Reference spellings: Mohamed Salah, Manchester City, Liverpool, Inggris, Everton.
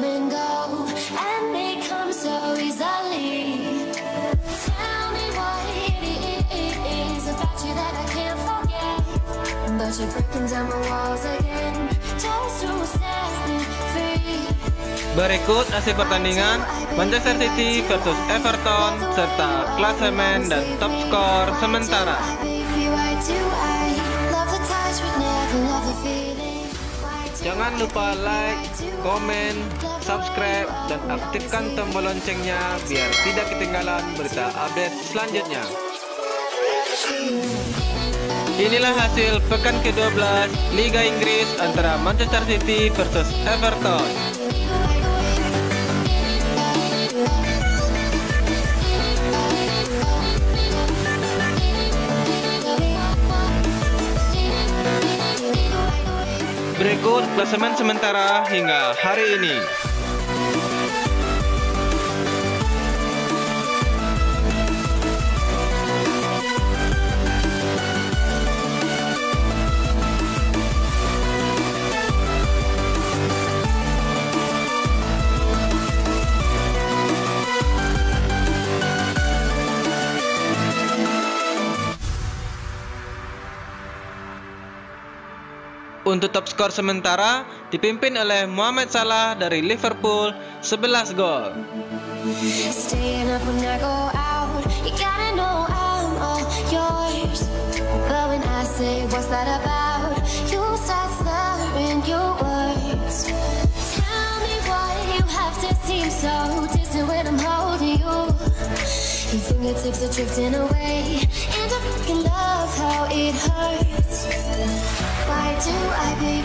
come and go, and they come so easily. Tell me what it is about you that I can't forget, but you're breaking down my walls again, just to set me free. Berikut hasil pertandingan Manchester City versus Everton serta klasemen dan top skor sementara. Jangan lupa like, komen, subscribe, dan aktifkan tombol loncengnya biar tidak ketinggalan berita update selanjutnya. Inilah hasil pekan ke-12 Liga Inggris antara Manchester City versus Everton. Berikut klasemen sementara hingga hari ini. Untuk top skor sementara dipimpin oleh Mohamed Salah dari Liverpool 11 gol. Why do I be